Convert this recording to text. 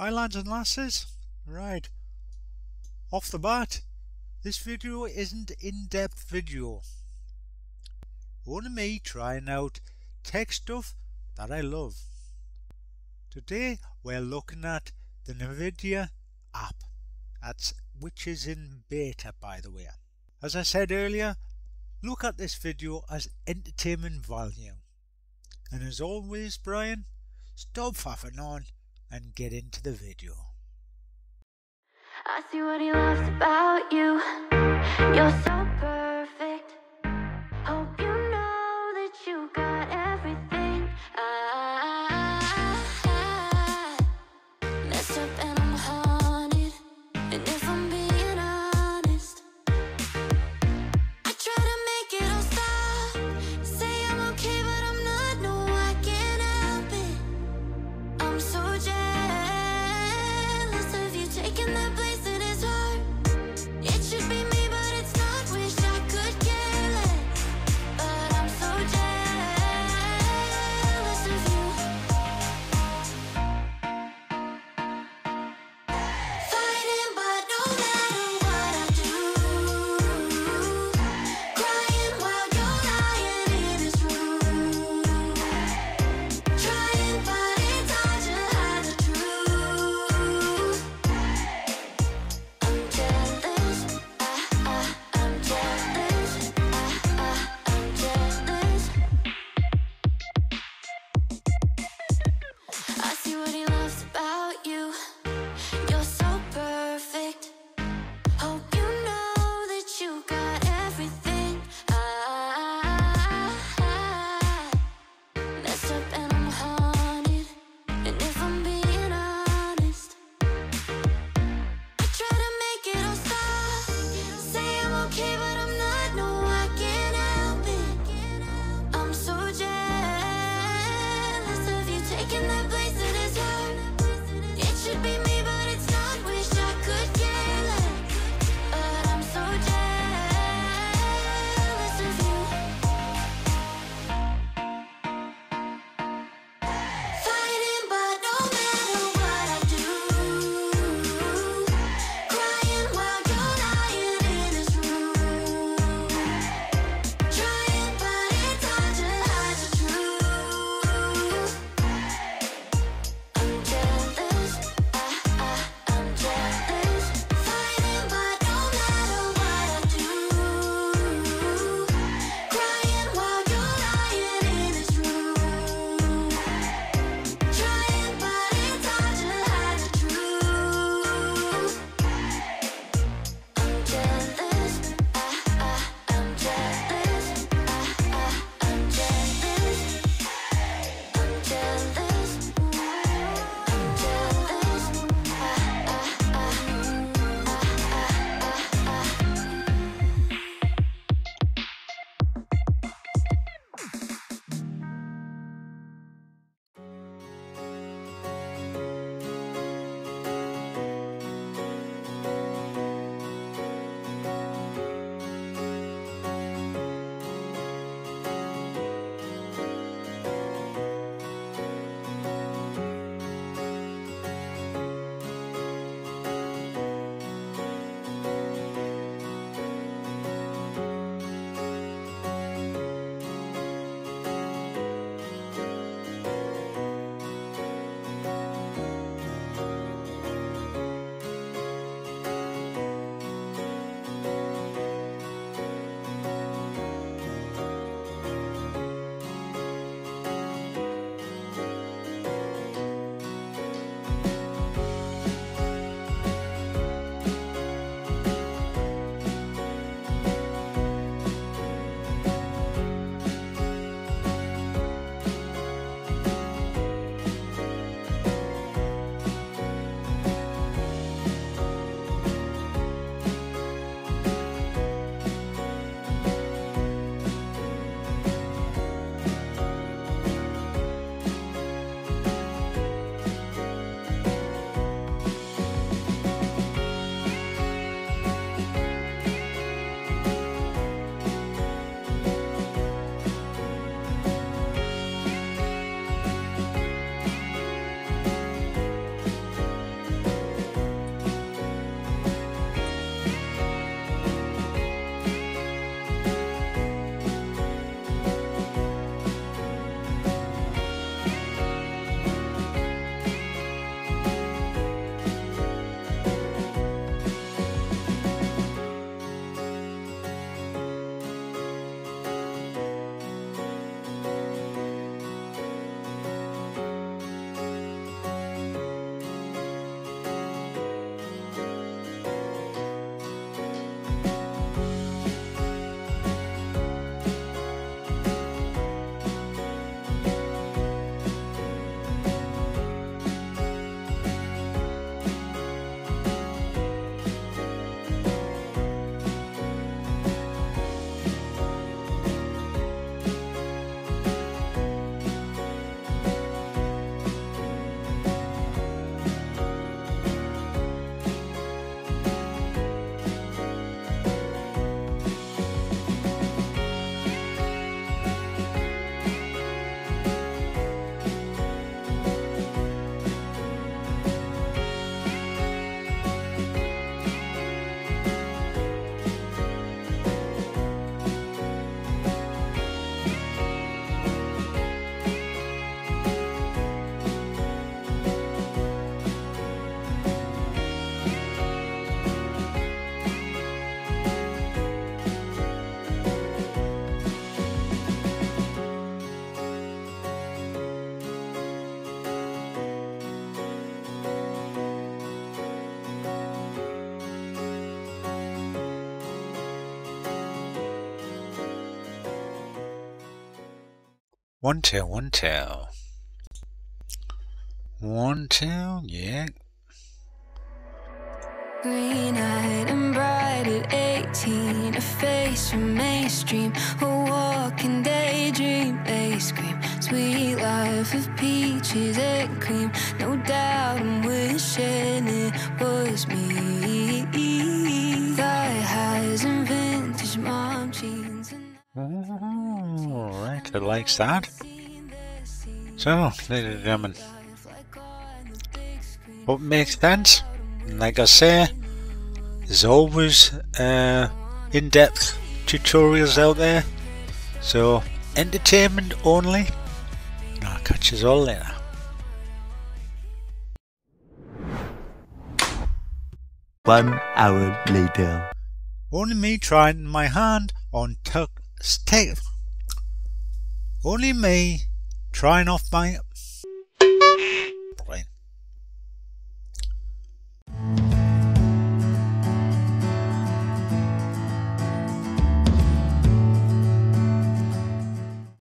Hi lads and lasses, right, off the bat, this video isn't in-depth video, only me trying out tech stuff that I love. Today we're looking at the Nvidia app, which is in beta by the way. As I said earlier, look at this video as entertainment value. And as always Brian, stop faffing on and get into the video. I see what he loves about you. You're so perfect. Hope you know that you got everything. I messed up and I'm haunted. And if I'm being honest, I try to make it all stop. Say I'm okay, but I'm not. No, I can't help it. I'm so jealous. That place that is hard. One tail, yeah. Green-eyed and bright at 18, a face from mainstream, a walking daydream, they scream, sweet life of peaches and cream, no doubt I'm wishing it was me. Thigh highs and vintage mom jeans. Alright, I like that. So, ladies and gentlemen, hope it makes sense. Like I say, there's always in-depth tutorials out there, so entertainment only. I'll catch you all later. One hour later. Only me trying off my